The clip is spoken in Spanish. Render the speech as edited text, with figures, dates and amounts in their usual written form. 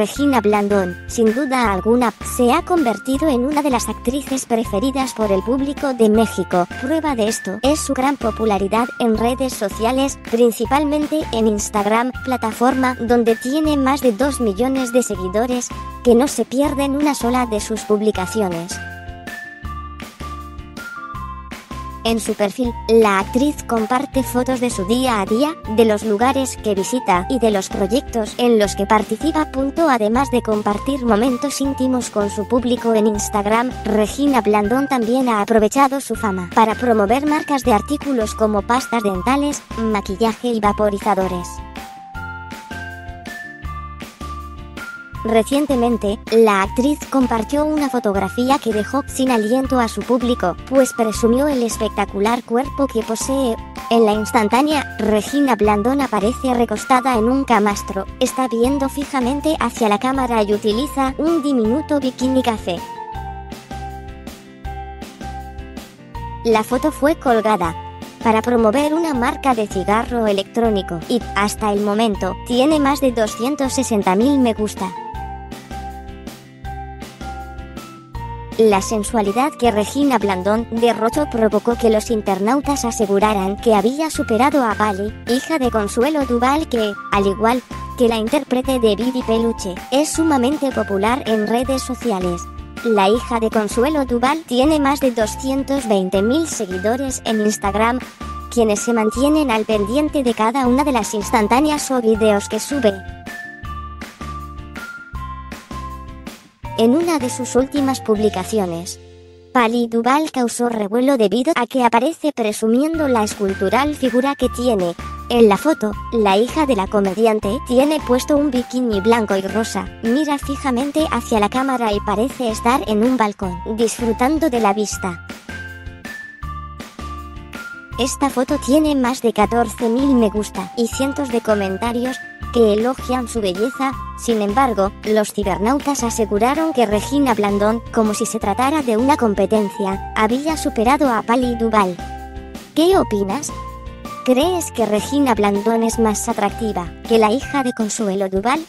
Regina Blandón, sin duda alguna, se ha convertido en una de las actrices preferidas por el público de México. Prueba de esto es su gran popularidad en redes sociales, principalmente en Instagram, plataforma donde tiene más de 2 millones de seguidores, que no se pierden una sola de sus publicaciones. En su perfil, la actriz comparte fotos de su día a día, de los lugares que visita y de los proyectos en los que participa. Además de compartir momentos íntimos con su público en Instagram, Regina Blandón también ha aprovechado su fama para promover marcas de artículos como pastas dentales, maquillaje y vaporizadores. Recientemente, la actriz compartió una fotografía que dejó sin aliento a su público, pues presumió el espectacular cuerpo que posee. En la instantánea, Regina Blandón aparece recostada en un camastro, está viendo fijamente hacia la cámara y utiliza un diminuto bikini café. La foto fue colgada para promover una marca de cigarro electrónico y, hasta el momento, tiene más de 260.000 me gusta. La sensualidad que Regina Blandón derrochó provocó que los internautas aseguraran que había superado a Paly, hija de Consuelo Duval, que, al igual que la intérprete de Bibi Peluche, es sumamente popular en redes sociales. La hija de Consuelo Duval tiene más de 220.000 seguidores en Instagram, quienes se mantienen al pendiente de cada una de las instantáneas o videos que sube. En una de sus últimas publicaciones, Paly Duval causó revuelo debido a que aparece presumiendo la escultural figura que tiene. En la foto, la hija de la comediante tiene puesto un bikini blanco y rosa, mira fijamente hacia la cámara y parece estar en un balcón, disfrutando de la vista. Esta foto tiene más de 14.000 me gusta y cientos de comentarios que elogian su belleza. Sin embargo, los cibernautas aseguraron que Regina Blandón, como si se tratara de una competencia, había superado a Paly Duval. ¿Qué opinas? ¿Crees que Regina Blandón es más atractiva que la hija de Consuelo Duval?